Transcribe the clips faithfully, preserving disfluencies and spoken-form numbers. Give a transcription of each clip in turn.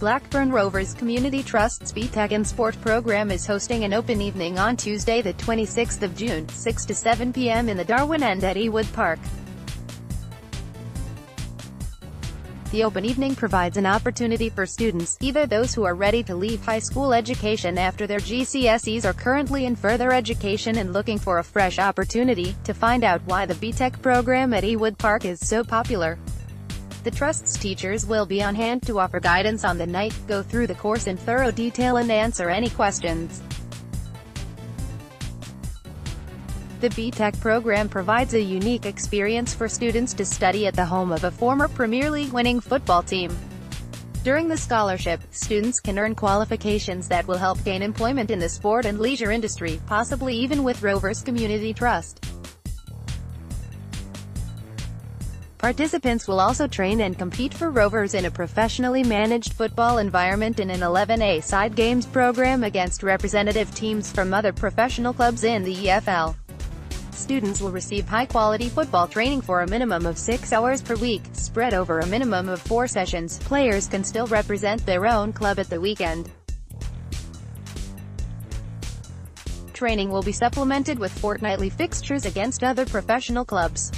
Blackburn Rovers Community Trust's B TEC in Sport program is hosting an open evening on Tuesday the twenty-sixth of June, six to seven p m in the Darwen End at Ewood Park. The open evening provides an opportunity for students, either those who are ready to leave high school education after their G C S Es or currently in further education and looking for a fresh opportunity, to find out why the B TEC program at Ewood Park is so popular. The Trust's teachers will be on hand to offer guidance on the night, go through the course in thorough detail and answer any questions. The B TEC program provides a unique experience for students to study at the home of a former Premier League winning football team. During the scholarship, students can earn qualifications that will help gain employment in the sport and leisure industry, possibly even with Rovers Community Trust. Participants will also train and compete for Rovers in a professionally managed football environment in an eleven A side games program against representative teams from other professional clubs in the E F L. Students will receive high-quality football training for a minimum of six hours per week, spread over a minimum of four sessions. Players can still represent their own club at the weekend. Training will be supplemented with fortnightly fixtures against other professional clubs.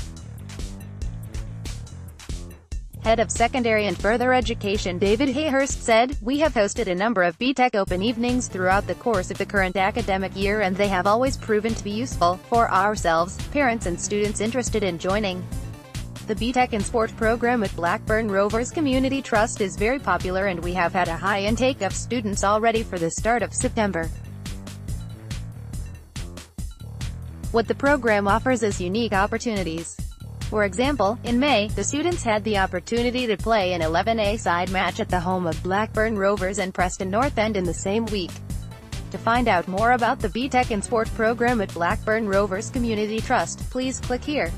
Head of Secondary and Further Education David Hayhurst said, "We have hosted a number of B TEC open evenings throughout the course of the current academic year and they have always proven to be useful, for ourselves, parents and students interested in joining. The B TEC in Sport program at Blackburn Rovers Community Trust is very popular and we have had a high intake of students already for the start of September. What the program offers is unique opportunities. For example, in May, the students had the opportunity to play an eleven A side match at the home of Blackburn Rovers and Preston North End in the same week." To find out more about the B TEC in Sport program at Blackburn Rovers Community Trust, please click here.